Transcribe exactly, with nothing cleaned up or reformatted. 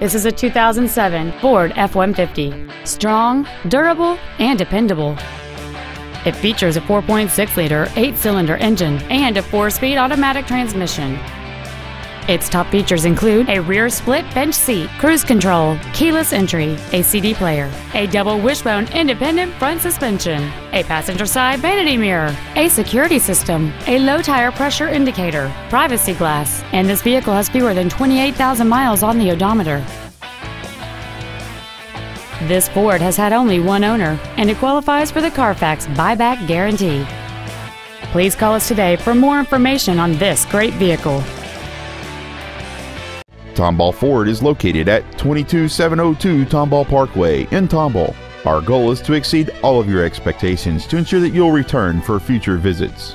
This is a two thousand seven Ford F one fifty. Strong, durable, and dependable. It features a four point six liter eight cylinder engine and a four speed automatic transmission. Its top features include a rear split bench seat, cruise control, keyless entry, a C D player, a double wishbone independent front suspension, a passenger side vanity mirror, a security system, a low tire pressure indicator, privacy glass, and this vehicle has fewer than twenty-eight thousand miles on the odometer. This Ford has had only one owner, and it qualifies for the Carfax buyback guarantee. Please call us today for more information on this great vehicle. Tomball Ford is located at twenty-two seven oh two Tomball Parkway in Tomball. Our goal is to exceed all of your expectations to ensure that you'll return for future visits.